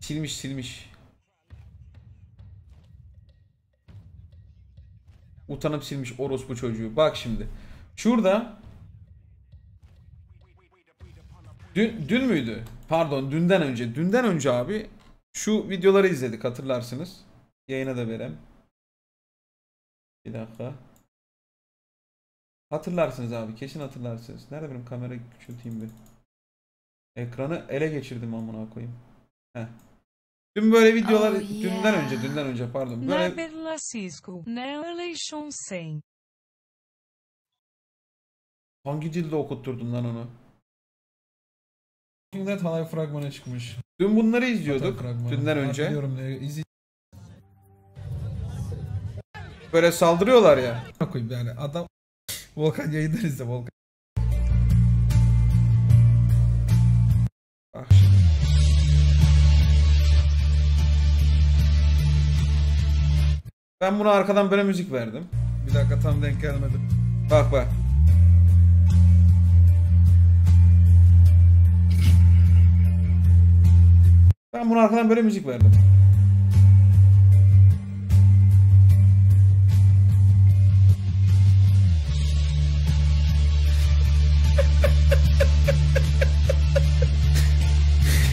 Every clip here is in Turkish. Silmiş. Utanıp silmiş orospu çocuğu. Bak şimdi. Şurada dün müydü? Pardon, dünden önce. Dünden önce abi şu videoları izledik, hatırlarsınız. Yayına da verem. Bir dakika. Hatırlarsınız abi, kesin hatırlarsınız. Nerede benim kamerayı küçülteyim bir. Ekranı ele geçirdim amına koyayım. Heh. Dün böyle videolar, dünden önce pardon. Böyle... Hangi dilde okutturdum lan onu? Şimdi Talay fragmanı çıkmış. Dün bunları izliyorduk, dünden önce. Böyle saldırıyorlar ya. Yani adam Volkan yayından izle Volkan. Bak şimdi. Ben buna arkadan böyle müzik verdim. Bir dakika, tam denk gelmedim. Bak. Ben buna arkadan böyle müzik verdim.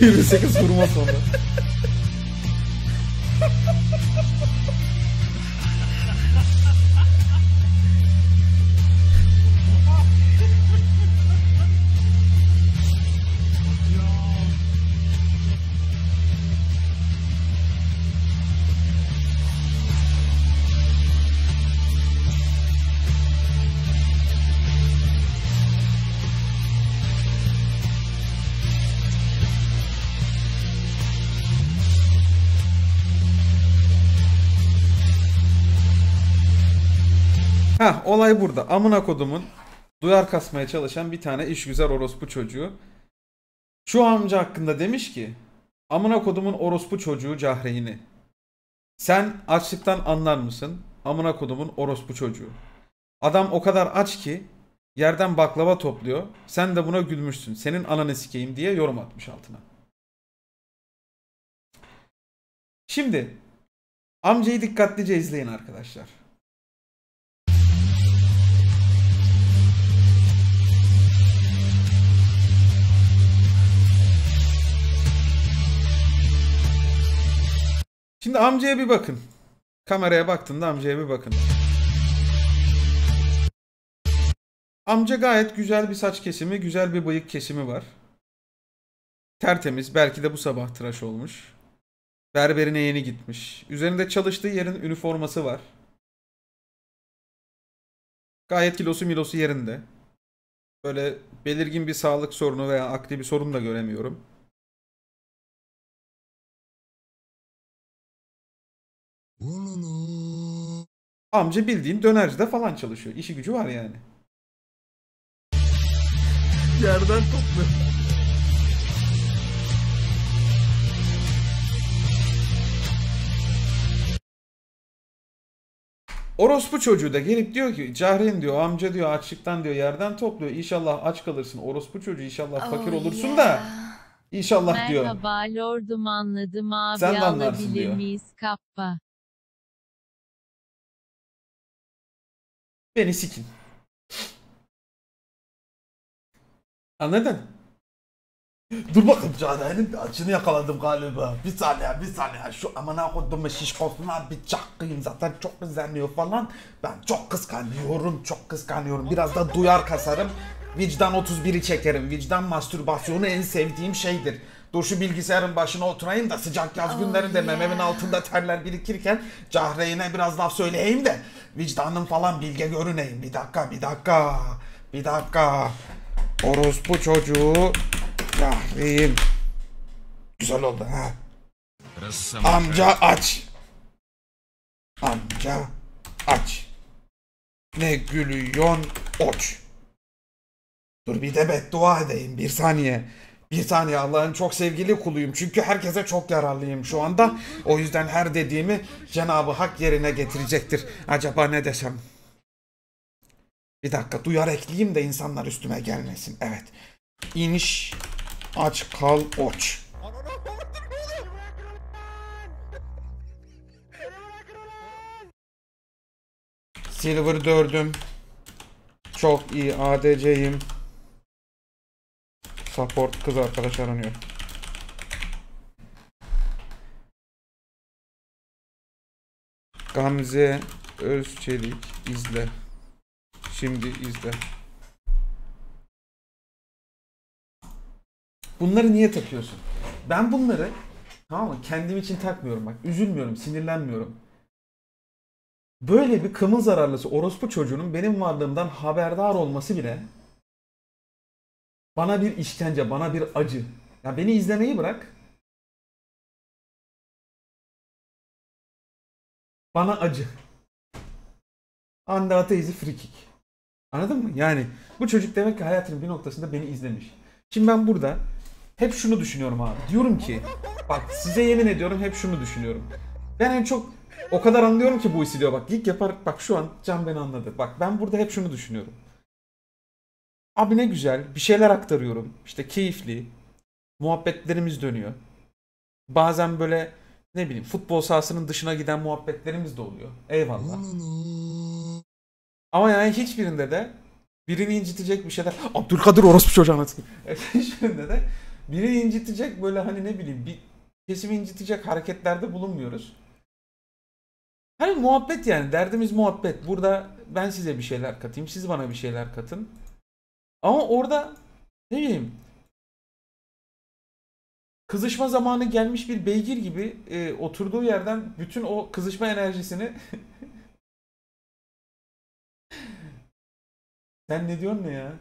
Bir sekiz vurma sonra. Heh, olay burada. Amına kodumun duyar kasmaya çalışan bir tane işgüzar orospu çocuğu. Şu amca hakkında demiş ki, amına kodumun orospu çocuğu Cahrein'i. Sen açlıktan anlar mısın? Amına kodumun orospu çocuğu. Adam o kadar aç ki yerden baklava topluyor. Sen de buna gülmüşsün. Senin ananı sikeyim diye yorum atmış altına. Şimdi amcayı dikkatlice izleyin arkadaşlar. Şimdi amcaya bir bakın. Kameraya baktığında amcaya bir bakın. Amca gayet güzel bir saç kesimi, güzel bir bıyık kesimi var. Tertemiz. Belki de bu sabah tıraş olmuş. Berberine yeni gitmiş. Üzerinde çalıştığı yerin üniforması var. Gayet kilosu milosu yerinde. Böyle belirgin bir sağlık sorunu veya akli bir sorun da göremiyorum. Amca bildiğin dönercide falan çalışıyor. İşi gücü var yani. Yerden topluyor. Orospu çocuğu da gelip diyor ki, Cahreyn diyor, amca diyor, açlıktan diyor yerden topluyor. İnşallah aç kalırsın orospu çocuğu, inşallah fakir olursun da. İnşallah merhaba, diyor. Merhaba lordum, anladım abi. Sen de anlarsın diyor. Kappa. Beni sikin. Anladın? Dur bakalım Cahrein'in bir açını yakaladım galiba. Bir saniye. Şu amına kodumun şişkosuna bir çakayım, zaten çok izleniyor falan. Ben çok kıskanıyorum. Biraz da duyar kasarım. Vicdan 31'i çekerim. Vicdan mastürbasyonu en sevdiğim şeydir. Dur şu bilgisayarın başına oturayım da sıcak yaz günlerinde mememin altında terler birikirken Cahrein'e biraz laf söyleyeyim de vicdanım falan bilge görüneyim. Bir dakika. Orospu çocuğu Cahrein. Güzel oldu ha. Amca aç. Ne gülüyon oç. Dur bir de beddua edeyim. Bir saniye Allah'ın çok sevgili kuluyum. Çünkü herkese çok yararlıyım şu anda. O yüzden her dediğimi Cenab-ı Hak yerine getirecektir. Acaba ne desem? Bir dakika, duyar ekleyeyim de insanlar üstüme gelmesin. Evet. İniş aç kal oç. Silver 4'üm. Çok iyi. ADC'yim. Support kız arkadaş aranıyor. Gamze Özçelik izle. Şimdi izle. Bunları niye takıyorsun? Ben bunları, tamam mı, kendim için takmıyorum bak. Üzülmüyorum, sinirlenmiyorum. Böyle bir kımıl zararlısı orospu çocuğunun benim varlığımdan haberdar olması bile bana bir işkence, bana bir acı. Ya beni izlemeyi bırak. Bana acı. Anda ateizi free kick. Anladın mı? Yani bu çocuk demek ki hayatının bir noktasında beni izlemiş. Şimdi ben burada hep şunu düşünüyorum abi. Diyorum ki bak, size yemin ediyorum hep şunu düşünüyorum. Ben en çok o kadar anlıyorum ki bu hissi diyor. Bak ilk yapar, bak şu an Can beni anladı. Bak ben burada hep şunu düşünüyorum. Abi ne güzel bir şeyler aktarıyorum. İşte keyifli. Muhabbetlerimiz dönüyor. Bazen böyle ne bileyim futbol sahasının dışına giden muhabbetlerimiz de oluyor. Eyvallah. Ama yani hiçbirinde de birini incitecek bir şeyler. Abdülkadir orospu çocuğu anlatayım. Hiçbirinde de birini incitecek böyle hani ne bileyim bir kesimi incitecek hareketlerde bulunmuyoruz. Hani muhabbet yani. Derdimiz muhabbet. Burada ben size bir şeyler katayım. Siz bana bir şeyler katın. Ama orada ne bileyim kızışma zamanı gelmiş bir beygir gibi oturduğu yerden bütün o kızışma enerjisini sen ne diyorsun ya?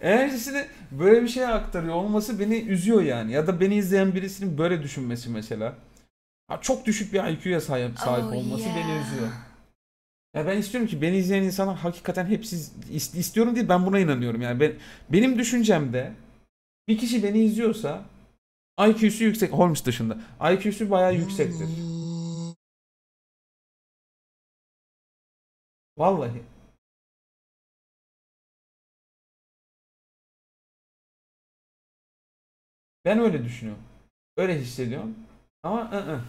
Enerjisini böyle bir şeye aktarıyor olması beni üzüyor yani. Ya da beni izleyen birisinin böyle düşünmesi mesela. Çok düşük bir IQ'ya sahip olması beni üzüyor. Ya ben istiyorum ki beni izleyen insanlar hakikaten hepsi istiyorum değil, ben buna inanıyorum yani. Benim düşüncemde bir kişi beni izliyorsa IQ'su yüksek, Holmes dışında IQ'su bayağı yüksektir. Vallahi. Ben öyle düşünüyorum. Öyle hissediyorum. Ama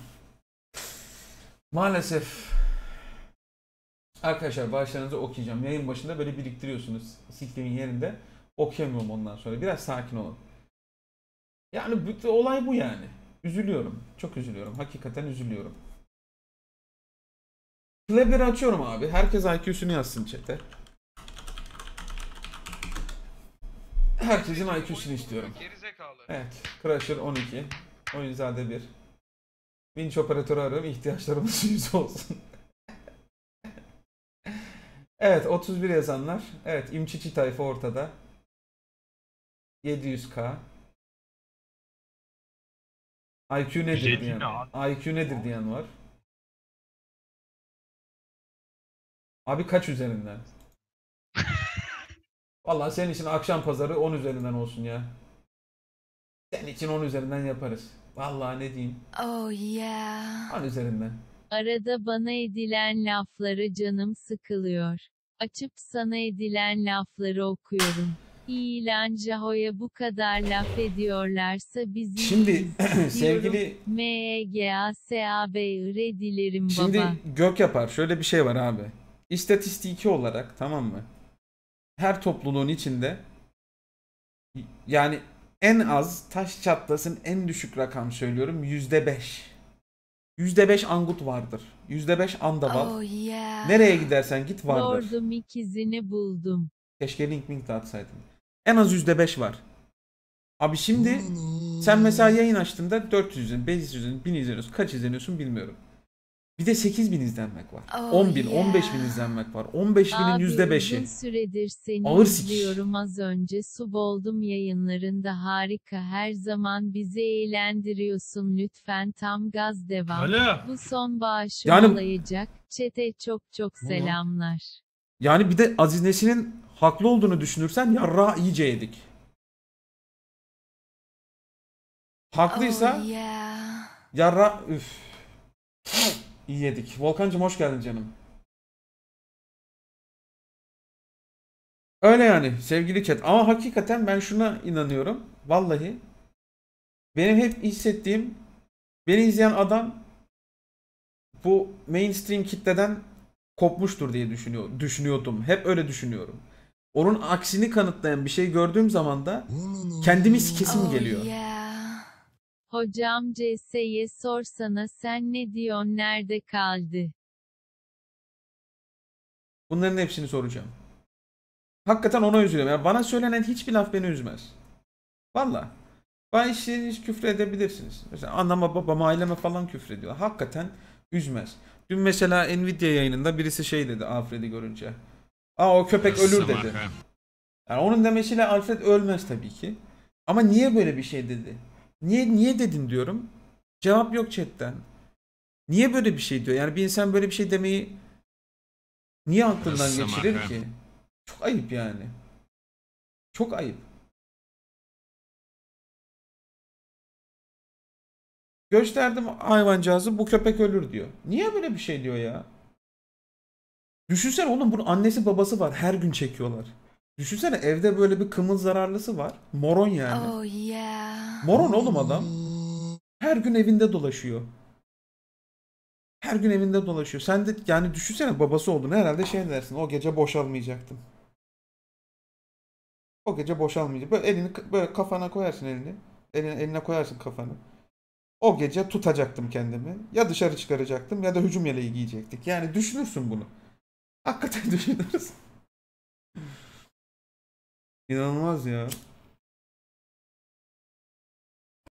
maalesef arkadaşlar başlarınızı okuyacağım. Yayın başında böyle biriktiriyorsunuz. Siklemin yerinde okuyamıyorum ondan sonra. Biraz sakin olun. Yani olay bu yani. Üzülüyorum. Çok üzülüyorum. Hakikaten üzülüyorum. Club'leri açıyorum abi. Herkes IQ'sunu yazsın chat'e. Herkesin IQ'sunu istiyorum. Evet. Crusher 12. Oyunzade 1. Winch operatörü arıyorum. İhtiyaçlarımız yüz olsun. Evet. 31 yazanlar. Evet. İmçiçi tayfa ortada. 700k. IQ nedir diyen var. IQ nedir diyen var. Abi kaç üzerinden? Vallahi senin için akşam pazarı 10 üzerinden olsun ya. Senin için 10 üzerinden yaparız. Vallahi ne diyeyim? Oh yeah. 10 üzerinden. Arada bana edilen lafları canım sıkılıyor. Açıp sana edilen lafları okuyorum. İlan Jaho'ya bu kadar laf ediyorlarsa bizim... Şimdi sevgili... M-E-G-A-S-A-B-I-R-E dilerim baba. Şimdi gök yapar. Şöyle bir şey var abi. İstatistiki olarak, tamam mı? Her topluluğun içinde yani en az taş çatlasın en düşük rakam söylüyorum %5. %5 angut vardır. %5 andaval. Oh yeah. Nereye gidersen git vardır. Lordum ikizini buldum. Keşke link de atsaydım. En az %5 var. Abi şimdi sen mesela yayın açtığında 400'ün, 500'ün, 1000 izleniyorsun. Kaç izleniyorsun bilmiyorum. Bir de 8000 izlenmek var. Oh 10.000, yeah. 15.000 izlenmek var. 15.000'in %5'i. Uzun süredir seni ağır izliyorum. Az önce sub oldum yayınlarında, harika. Her zaman bizi eğlendiriyorsun. Lütfen tam gaz devam. Alo. Bu son bağışı yani... olayacak. Çete çok selamlar. Yani bir de Aziz Nesin'in haklı olduğunu düşünürsen yarra iyice yedik. Haklıysa oh yeah. Yarra üf. İyi yedik. Volkancığım hoş geldin canım. Öyle yani sevgili chat. Ama hakikaten ben şuna inanıyorum. Vallahi benim hep hissettiğim Beni izleyen adam bu mainstream kitleden kopmuştur diye düşünüyordum. Hep öyle düşünüyorum. Onun aksini kanıtlayan bir şey gördüğüm zaman da kendimiz kesim geliyor. Hocam CS'ye sorsana, sen ne diyorsun, nerede kaldı? Bunların hepsini soracağım. Hakikaten ona üzülüyorum. Yani bana söylenen hiçbir laf beni üzmez. Vallahi. Bana hiç küfür edebilirsiniz. Mesela anneme, babama, aileme falan küfür ediyor. Hakikaten üzmez. Dün mesela Nvidia yayınında birisi şey dedi Alfred'i görünce. Aa, o köpek ölür dedi. Yani onun demesiyle Alfred ölmez tabii ki. Ama niye böyle bir şey dedi? Niye dedin diyorum. Cevap yok chatten. Niye böyle bir şey diyor? Yani bir insan böyle bir şey demeyi niye aklından geçirir ki? Çok ayıp yani. Çok ayıp. Gösterdim hayvancağızı, bu köpek ölür diyor. Niye böyle bir şey diyor ya? Düşünsene oğlum, bunun annesi babası var, her gün çekiyorlar. Düşünsene evde böyle bir kımıl zararlısı var. Moron yani. Oh, yeah. Moron oğlum adam. Her gün evinde dolaşıyor. Her gün evinde dolaşıyor. Sen de yani düşünsene babası olduğunu, herhalde şey dersin. O gece boşalmayacaktım. O gece boşalmayacaktım. Böyle elini böyle kafana koyarsın elini. Eline koyarsın kafanı. O gece tutacaktım kendimi. Ya dışarı çıkaracaktım ya da hücum yeleği giyecektik. Yani düşünürsün bunu. Hakikaten düşünürsün. İnanılmaz ya.